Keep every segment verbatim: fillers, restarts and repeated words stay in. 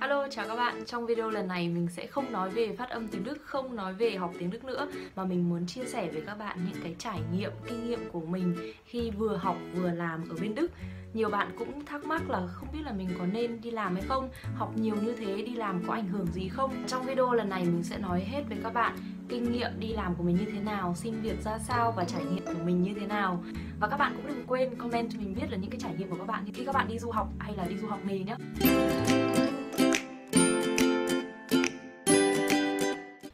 Hello, chào các bạn. Trong video lần này mình sẽ không nói về phát âm tiếng Đức, không nói về học tiếng Đức nữa, mà mình muốn chia sẻ với các bạn những cái trải nghiệm, kinh nghiệm của mình khi vừa học vừa làm ở bên Đức. Nhiều bạn cũng thắc mắc là không biết là mình có nên đi làm hay không, học nhiều như thế đi làm có ảnh hưởng gì không. Trong video lần này mình sẽ nói hết với các bạn kinh nghiệm đi làm của mình như thế nào, xin việc ra sao và trải nghiệm của mình như thế nào. Và các bạn cũng đừng quên comment cho mình biết là những cái trải nghiệm của các bạn khi các bạn đi du học hay là đi du học nghề nhé.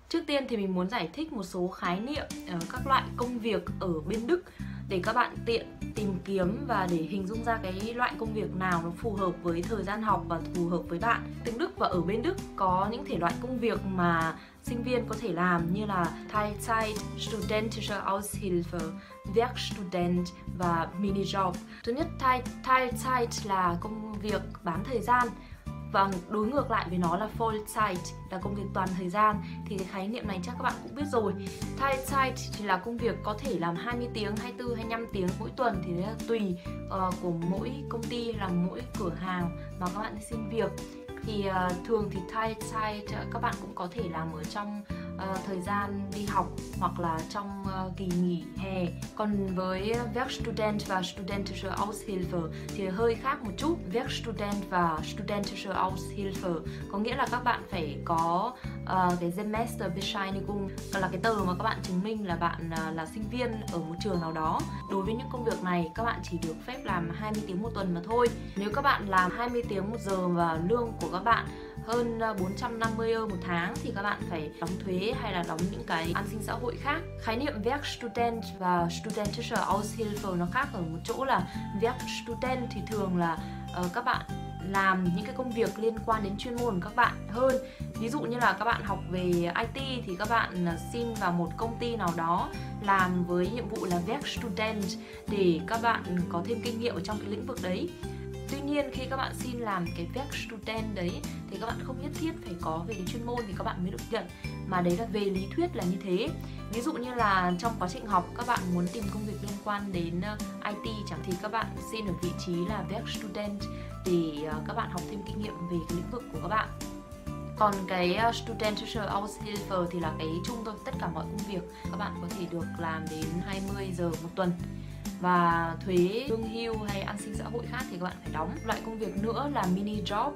Trước tiên thì mình muốn giải thích một số khái niệm các loại công việc ở bên Đức để các bạn tiện tìm kiếm và để hình dung ra cái loại công việc nào nó phù hợp với thời gian học và phù hợp với bạn. Tiếng Đức và ở bên Đức có những thể loại công việc mà sinh viên có thể làm như là Teilzeit, Studentische Aushilfe, Werkstudent và Minijob. Thứ nhất, Teilzeit là công việc bán thời gian. Và đối ngược lại với nó là Vollzeit là công việc toàn thời gian. Thì cái khái niệm này chắc các bạn cũng biết rồi. Teilzeit thì là công việc có thể làm hai mươi tiếng, hai mươi tư, hai mươi lăm tiếng mỗi tuần. Thì đấy là tùy uh, của mỗi công ty, là mỗi cửa hàng mà các bạn xin việc. Thì uh, thường thì Teilzeit uh, các bạn cũng có thể làm ở trong uh, thời gian đi học hoặc là trong uh, kỳ nghỉ hè. Còn với Werkstudent và Studentische Aushilfe thì hơi khác một chút. Werkstudent và Studentische Aushilfe có nghĩa là các bạn phải có uh, cái Semesterbescheinigung, là cái tờ mà các bạn chứng minh là bạn uh, là sinh viên ở một trường nào đó. Đối với những công việc này các bạn chỉ được phép làm hai mươi tiếng một tuần mà thôi. Nếu các bạn làm hai mươi tiếng một giờ và lương của các bạn hơn bốn trăm năm mươi euro một tháng thì các bạn phải đóng thuế hay là đóng những cái an sinh xã hội khác. Khái niệm Werkstudent và Studentische Aushilfe nó khác ở một chỗ là Werkstudent thì thường là uh, các bạn làm những cái công việc liên quan đến chuyên môn của các bạn hơn. Ví dụ như là các bạn học về i tê thì các bạn xin vào một công ty nào đó làm với nhiệm vụ là Werkstudent để các bạn có thêm kinh nghiệm ở trong cái lĩnh vực đấy. Tuy nhiên khi các bạn xin làm cái Werkstudent đấy thì các bạn không nhất thiết phải có về cái chuyên môn thì các bạn mới được nhận. Mà đấy là về lý thuyết là như thế. Ví dụ như là trong quá trình học các bạn muốn tìm công việc liên quan đến i tê chẳng thì các bạn xin ở vị trí là Werkstudent để các bạn học thêm kinh nghiệm về cái lĩnh vực của các bạn. Còn cái Studentische Aushilfe thì là cái chung thôi, tất cả mọi công việc các bạn có thể được làm đến hai mươi giờ một tuần. Và thuế lương hưu hay an sinh xã hội khác thì các bạn phải đóng. Loại công việc nữa là mini job.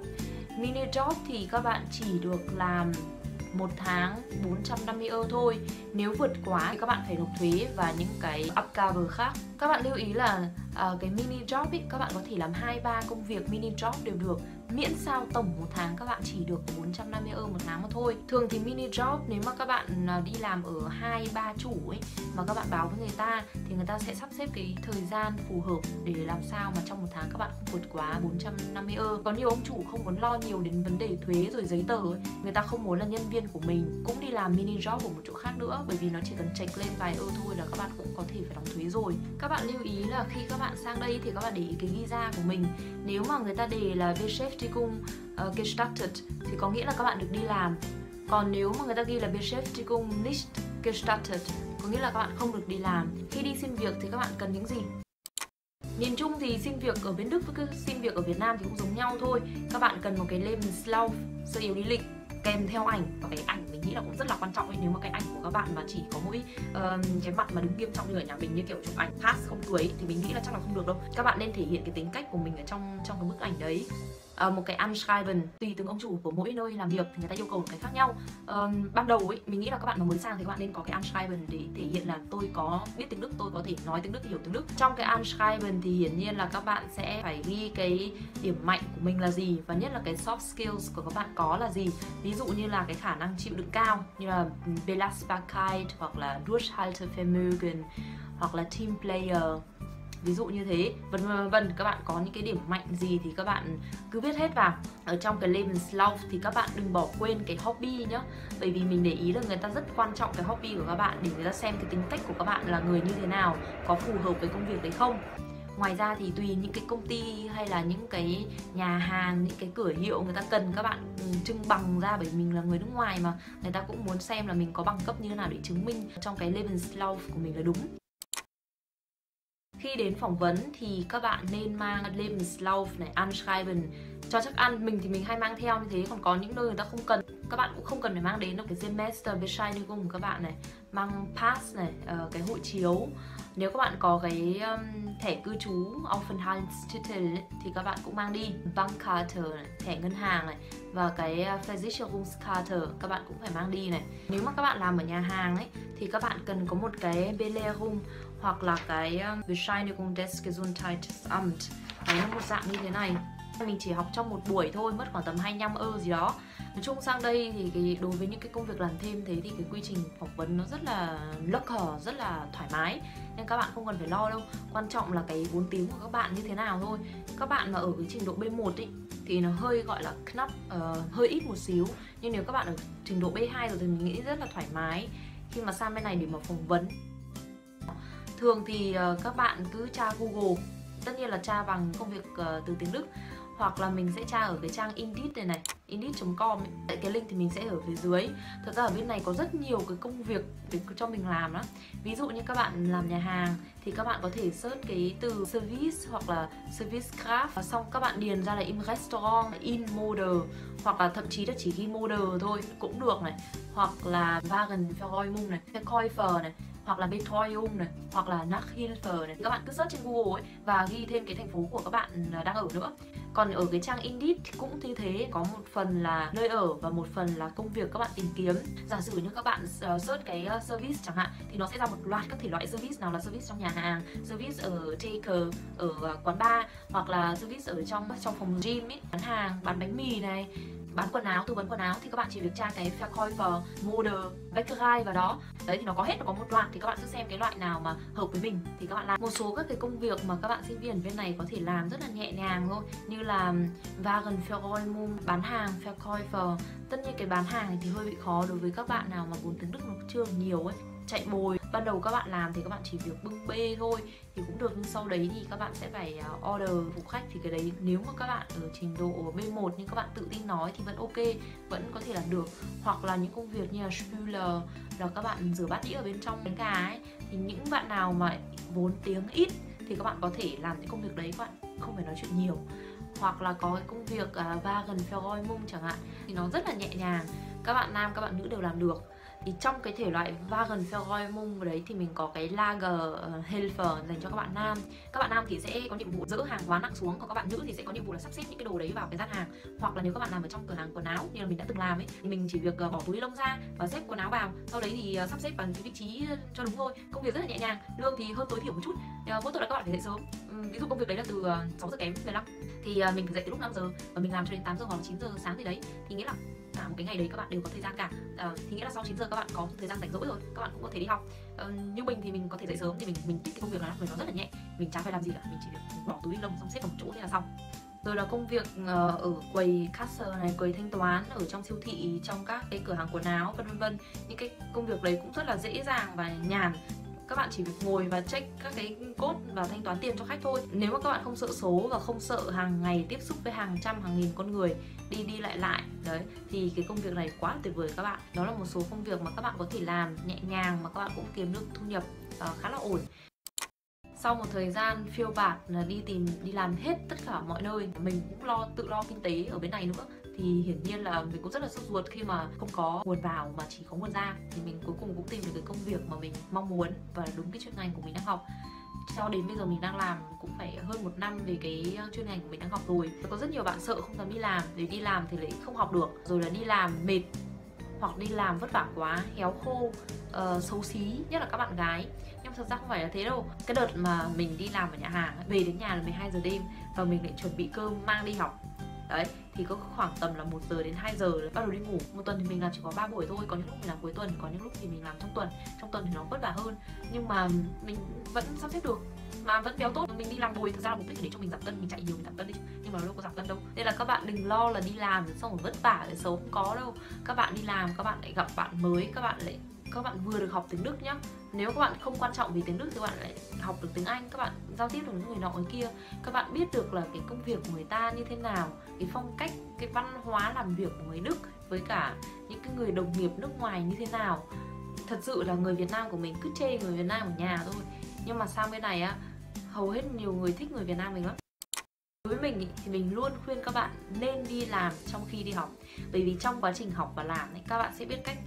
Mini job thì các bạn chỉ được làm một tháng bốn trăm năm mươi euro thôi. Nếu vượt quá thì các bạn phải nộp thuế và những cái upcover khác. Các bạn lưu ý là uh, cái mini job ý, các bạn có thể làm hai ba công việc mini job đều được, miễn sao tổng một tháng các bạn chỉ được bốn trăm năm mươi euro một tháng mà thôi. Thường thì mini job nếu mà các bạn đi làm ở hai ba chủ ấy mà các bạn báo với người ta thì người ta sẽ sắp xếp cái thời gian phù hợp để làm sao mà trong một tháng các bạn không vượt quá bốn trăm năm mươi euro. Có nhiều ông chủ không muốn lo nhiều đến vấn đề thuế rồi giấy tờ ấy. Người ta không muốn là nhân viên của mình cũng đi làm mini job ở một chỗ khác nữa, bởi vì nó chỉ cần chệch lên vài euro thôi là các bạn cũng có thể phải đóng thuế rồi. Các bạn lưu ý là khi các bạn sang đây thì các bạn để ý cái visa của mình. Nếu mà người ta đề là Beschäftigung gestattet thì có nghĩa là các bạn được đi làm. Còn nếu mà người ta ghi là Beschäftigung nicht gestattet có nghĩa là các bạn không được đi làm. Khi đi xin việc thì các bạn cần những gì? Nhìn chung thì xin việc ở bên Đức với xin việc ở Việt Nam thì cũng giống nhau thôi. Các bạn cần một cái Lebenslauf, sơ yếu lý lịch kèm theo ảnh. Và cái ảnh mình nghĩ là cũng rất là quan trọng ấy. Nếu mà cái ảnh của các bạn mà chỉ có mỗi uh, cái mặt mà đứng nghiêm trọng như ở nhà mình như kiểu chụp ảnh pass không cưới thì mình nghĩ là chắc là không được đâu. Các bạn nên thể hiện cái tính cách của mình ở trong trong cái bức ảnh đấy. Uh, một cái Anschreiben, tùy từng ông chủ của mỗi nơi làm việc thì người ta yêu cầu một cái khác nhau. Uh, ban đầu ấy, mình nghĩ là các bạn mà mới sang thì các bạn nên có cái Anschreiben để thể hiện là tôi có biết tiếng Đức, tôi có thể nói tiếng Đức, hiểu tiếng Đức. Trong cái Anschreiben thì hiển nhiên là các bạn sẽ phải ghi cái điểm mạnh của mình là gì và nhất là cái soft skills của các bạn có là gì. Ví dụ như là cái khả năng chịu đựng cao như là Belastbarkeit hoặc là Durchhaltevermögen hoặc là Teamplayer, ví dụ như thế, vân vân. Các bạn có những cái điểm mạnh gì thì các bạn cứ viết hết vào. Ở trong cái Lebenslauf thì các bạn đừng bỏ quên cái hobby nhá, bởi vì mình để ý là người ta rất quan trọng cái hobby của các bạn để người ta xem cái tính cách của các bạn là người như thế nào, có phù hợp với công việc đấy không. Ngoài ra thì tùy những cái công ty hay là những cái nhà hàng, những cái cửa hiệu người ta cần các bạn trưng bằng ra, bởi mình là người nước ngoài mà người ta cũng muốn xem là mình có bằng cấp như thế nào để chứng minh trong cái Lebenslauf của mình là đúng. Khi đến phỏng vấn thì các bạn nên mang Lebenslauf này, Anschreiben cho chắc ăn. Mình thì mình hay mang theo như thế, còn có những nơi người ta không cần. Các bạn cũng không cần phải mang đến được cái Semesterbescheinigung của các bạn này, mang pass này, cái hộ chiếu. Nếu các bạn có cái um, thẻ cư trú Aufenthaltstitel thì các bạn cũng mang đi, Bankkarte này, thẻ ngân hàng này, và cái Versicherungskarte các bạn cũng phải mang đi này. Nếu mà các bạn làm ở nhà hàng ấy thì các bạn cần có một cái Belehrung hoặc là cái Beschäftigung des Gesundheitsamt. Đấy là một dạng như thế này. Mình chỉ học trong một buổi thôi, mất khoảng tầm hai mươi lăm ơ gì đó. Nói chung sang đây thì cái, đối với những cái công việc làm thêm thế thì cái quy trình phỏng vấn nó rất là locker, rất là thoải mái, nên các bạn không cần phải lo đâu. Quan trọng là cái vốn tiếng của các bạn như thế nào thôi. Các bạn mà ở cái trình độ B một ý, thì nó hơi gọi là knapp, uh, hơi ít một xíu. Nhưng nếu các bạn ở trình độ B hai rồi thì mình nghĩ rất là thoải mái khi mà sang bên này để mà phỏng vấn. Thường thì uh, các bạn cứ tra Google, tất nhiên là tra bằng công việc uh, từ tiếng Đức, hoặc là mình sẽ tra ở cái trang Indeed này này, indeed chấm com. Cái link thì mình sẽ ở phía dưới. Thật ra ở bên này có rất nhiều cái công việc để cho mình làm đó. Ví dụ như các bạn làm nhà hàng thì các bạn có thể search cái từ service hoặc là service craft, xong các bạn điền ra là in restaurant, in model, hoặc là thậm chí là chỉ ghi model thôi cũng được này, hoặc là Wareneingang này, Verkäufer này, hoặc là Betreuung này, hoặc là Nachhilfe này. Các bạn cứ search trên Google ấy và ghi thêm cái thành phố của các bạn đang ở nữa. Còn ở cái trang Indeed cũng như thế, có một phần là nơi ở và một phần là công việc các bạn tìm kiếm. Giả sử như các bạn search cái service chẳng hạn thì nó sẽ ra một loạt các thể loại service, nào là service trong nhà hàng, service ở taker, ở quán bar, hoặc là service ở trong trong phòng gym ấy, bán hàng, bán bánh mì này, bán quần áo, tư vấn quần áo. Thì các bạn chỉ việc tra cái Verkäufer, Mode, Bakery vào đó. Đấy thì nó có hết, nó có một loạt, thì các bạn cứ xem cái loại nào mà hợp với mình thì các bạn làm. Một số các cái công việc mà các bạn sinh viên bên này có thể làm rất là nhẹ nhàng thôi, như là Wareneingang, bán hàng, Verkäufer. Tất nhiên cái bán hàng thì hơi bị khó đối với các bạn nào mà vốn tiếng Đức nó chưa nhiều ấy. Chạy bồi, ban đầu các bạn làm thì các bạn chỉ việc bưng bê thôi thì cũng được, nhưng sau đấy thì các bạn sẽ phải order phục khách. Thì cái đấy nếu mà các bạn ở trình độ B một nhưng các bạn tự tin nói thì vẫn ok, vẫn có thể làm được. Hoặc là những công việc như là Spuler, là các bạn rửa bát đĩa ở bên trong bánh gà ấy, thì những bạn nào mà vốn tiếng ít thì các bạn có thể làm những công việc đấy, các bạn không phải nói chuyện nhiều. Hoặc là có cái công việc Wareneingang chẳng hạn thì nó rất là nhẹ nhàng, các bạn nam các bạn nữ đều làm được. Thì trong cái thể loại Wareneingang đấy thì mình có cái Lager Helfer dành cho các bạn nam. Các bạn nam thì sẽ có nhiệm vụ dỡ hàng hóa nặng xuống, còn các bạn nữ thì sẽ có nhiệm vụ là sắp xếp những cái đồ đấy vào cái gian hàng. Hoặc là nếu các bạn làm ở trong cửa hàng quần áo như là mình đã từng làm ấy, mình chỉ việc bỏ túi ni lông ra và xếp quần áo vào, sau đấy thì sắp xếp vào cái vị trí cho đúng thôi. Công việc rất là nhẹ nhàng, lương thì hơn tối thiểu một chút. Mỗi tuần là các bạn phải dậy sớm. Ví dụ công việc đấy là từ sáu giờ kém đến mười lăm thì mình dậy từ lúc năm giờ và mình làm cho đến tám giờ hoặc chín giờ sáng gì đấy. Thì nghĩa là cả một cái ngày đấy các bạn đều có thời gian cả. À, thì nghĩa là sau chín giờ các bạn có thời gian rảnh rỗi rồi, các bạn cũng có thể đi học. À, như mình thì mình có thể dậy sớm thì mình mình thích cái công việc này, nó rất là nhẹ, mình chẳng phải làm gì cả, mình chỉ được bỏ túi ni lông xong xếp vào một chỗ thế là xong. Rồi là công việc ở quầy cashier này, quầy thanh toán ở trong siêu thị, trong các cái cửa hàng quần áo vân vân vân. Những cái công việc đấy cũng rất là dễ dàng và nhàn. Các bạn chỉ việc ngồi và check các cái code và thanh toán tiền cho khách thôi. Nếu mà các bạn không sợ số và không sợ hàng ngày tiếp xúc với hàng trăm, hàng nghìn con người đi đi lại lại đấy thì cái công việc này quá tuyệt vời các bạn. Đó là một số công việc mà các bạn có thể làm nhẹ nhàng mà các bạn cũng kiếm được thu nhập uh, khá là ổn. Sau một thời gian phiêu bạt đi tìm đi làm hết tất cả mọi nơi, mình cũng lo tự lo kinh tế ở bên này nữa, thì hiển nhiên là mình cũng rất là sốt ruột khi mà không có nguồn vào mà chỉ có nguồn ra. Thì mình cuối cùng cũng tìm được cái công việc mà mình mong muốn và đúng cái chuyên ngành của mình đang học. Cho đến bây giờ mình đang làm cũng phải hơn một năm về cái chuyên ngành của mình đang học rồi. Có rất nhiều bạn sợ không dám đi làm, vì đi làm thì lại không học được, rồi là đi làm mệt, hoặc đi làm vất vả quá, héo khô, uh, xấu xí, nhất là các bạn gái. Nhưng thật ra không phải là thế đâu. Cái đợt mà mình đi làm ở nhà hàng, về đến nhà là mười hai giờ đêm và mình lại chuẩn bị cơm mang đi học. Đấy, thì có khoảng tầm là một giờ đến hai giờ là bắt đầu đi ngủ. Một tuần thì mình làm chỉ có ba buổi thôi, có những lúc mình làm cuối tuần, có những lúc thì mình làm trong tuần. Trong tuần thì nó vất vả hơn, nhưng mà mình vẫn sắp xếp được mà vẫn béo tốt. Mình đi làm bồi thực ra là mục đích để cho mình giảm cân, mình chạy nhiều mình giảm cân đi, nhưng mà nó đâu có giảm cân đâu. Nên là các bạn đừng lo là đi làm xong rồi vất vả, xấu, không có đâu. Các bạn đi làm các bạn lại gặp bạn mới, các bạn lại các bạn vừa được học tiếng Đức nhá. Nếu các bạn không quan trọng về tiếng Đức thì các bạn lại học được tiếng Anh, các bạn giao tiếp được với người nọ người kia, các bạn biết được là cái công việc của người ta như thế nào, cái phong cách, cái văn hóa làm việc của người Đức với cả những cái người đồng nghiệp nước ngoài như thế nào. Thật sự là người Việt Nam của mình cứ chê người Việt Nam ở nhà thôi, nhưng mà sang bên này á, hầu hết nhiều người thích người Việt Nam mình lắm. Đối với mình ý, thì mình luôn khuyên các bạn nên đi làm trong khi đi học. Bởi vì trong quá trình học và làm ý, các bạn sẽ biết cách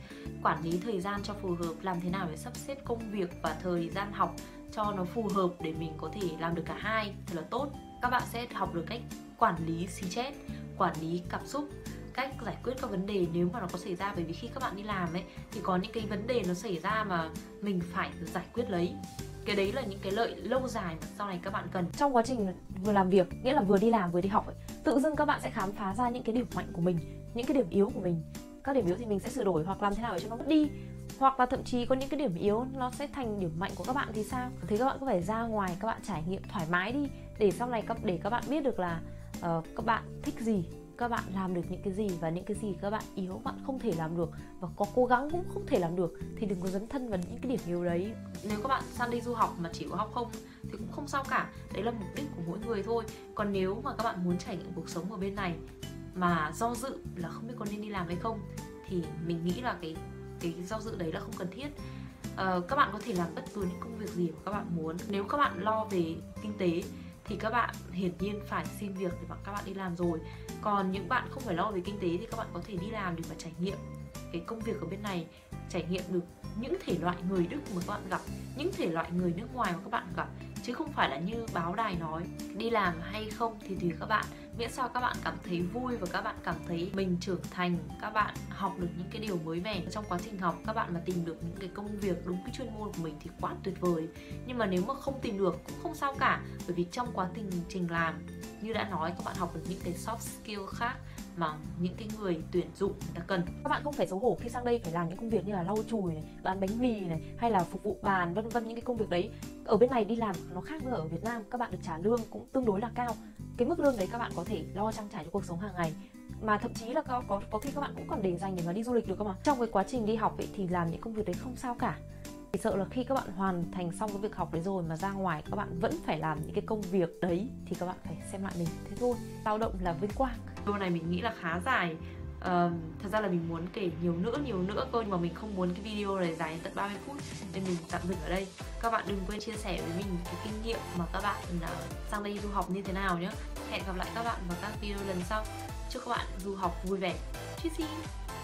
quản lý thời gian cho phù hợp, làm thế nào để sắp xếp công việc và thời gian học cho nó phù hợp để mình có thể làm được cả hai thật là tốt. Các bạn sẽ học được cách quản lý stress, quản lý cảm xúc, cách giải quyết các vấn đề nếu mà nó có xảy ra. Bởi vì khi các bạn đi làm ấy thì có những cái vấn đề nó xảy ra mà mình phải giải quyết lấy. Cái đấy là những cái lợi lâu dài mà sau này các bạn cần. Trong quá trình vừa làm việc, nghĩa là vừa đi làm vừa đi học ấy, tự dưng các bạn sẽ khám phá ra những cái điểm mạnh của mình, những cái điểm yếu của mình. Các điểm yếu thì mình sẽ sửa đổi hoặc làm thế nào để cho nó mất đi. Hoặc là thậm chí có những cái điểm yếu nó sẽ thành điểm mạnh của các bạn thì sao? Thế các bạn cứ phải ra ngoài, các bạn trải nghiệm thoải mái đi. Để sau này để các bạn biết được là uh, các bạn thích gì, các bạn làm được những cái gì, và những cái gì các bạn yếu, các bạn không thể làm được và có cố gắng cũng không thể làm được thì đừng có dấn thân vào những cái điểm yếu đấy. Nếu các bạn sang đi du học mà chỉ có học không thì cũng không sao cả. Đấy là mục đích của mỗi người thôi. Còn nếu mà các bạn muốn trải nghiệm cuộc sống ở bên này mà do dự là không biết có nên đi làm hay không thì mình nghĩ là cái cái do dự đấy là không cần thiết. À, các bạn có thể làm bất cứ những công việc gì mà các bạn muốn. Nếu các bạn lo về kinh tế thì các bạn hiển nhiên phải xin việc để mà các bạn đi làm rồi. Còn những bạn không phải lo về kinh tế thì các bạn có thể đi làm để mà trải nghiệm cái công việc ở bên này, trải nghiệm được những thể loại người Đức mà các bạn gặp, những thể loại người nước ngoài mà các bạn gặp, chứ không phải là như báo đài nói. Đi làm hay không thì tùy các bạn, miễn sao các bạn cảm thấy vui và các bạn cảm thấy mình trưởng thành, các bạn học được những cái điều mới mẻ. Trong quá trình học các bạn mà tìm được những cái công việc đúng cái chuyên môn của mình thì quá tuyệt vời. Nhưng mà nếu mà không tìm được cũng không sao cả, bởi vì trong quá trình làm, như đã nói, các bạn học được những cái soft skill khác mà những cái người tuyển dụng người ta cần. Các bạn không phải xấu hổ khi sang đây phải làm những công việc như là lau chùi này, bán bánh mì này, hay là phục vụ bàn, vân vân, những cái công việc đấy. Ở bên này đi làm nó khác với ở Việt Nam, các bạn được trả lương cũng tương đối là cao. Cái mức lương đấy các bạn có thể lo trang trải cho cuộc sống hàng ngày, mà thậm chí là có, có, có khi các bạn cũng còn để dành để mà đi du lịch được cơ mà. Trong cái quá trình đi học ấy, thì làm những công việc đấy không sao cả. Chỉ sợ là khi các bạn hoàn thành xong cái việc học đấy rồi mà ra ngoài các bạn vẫn phải làm những cái công việc đấy thì các bạn phải xem lại mình, thế thôi. Lao động là vinh quang. Video này mình nghĩ là khá dài. Uh, thật ra là mình muốn kể nhiều nữa nhiều nữa cơ, nhưng mà mình không muốn cái video này dài tận ba mươi phút nên mình tạm dừng ở đây. Các bạn đừng quên chia sẻ với mình cái kinh nghiệm mà các bạn uh, sang đây du học như thế nào nhé. Hẹn gặp lại các bạn vào các video lần sau. Chúc các bạn du học vui vẻ. Tschüssi.